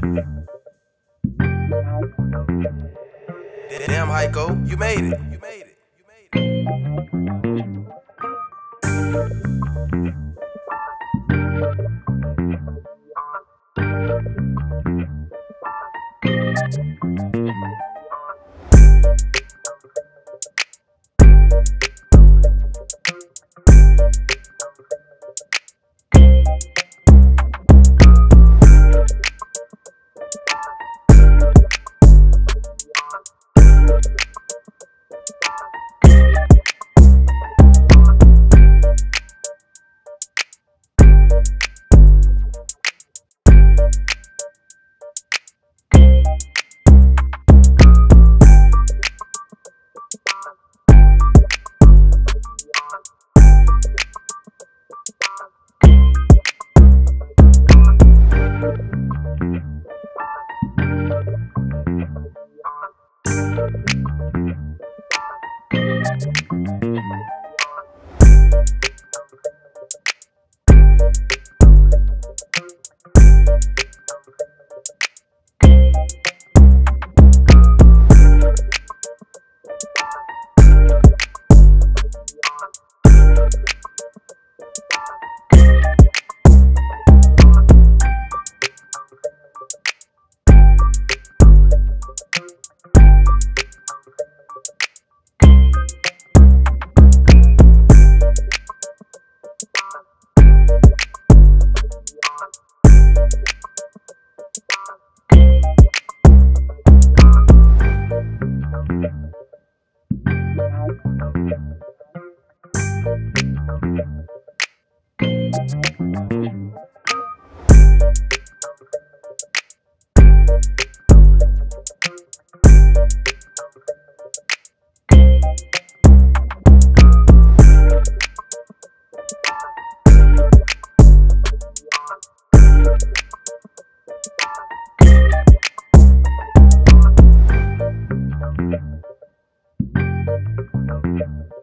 Damn, Heiko, you made it. You made it. You made it.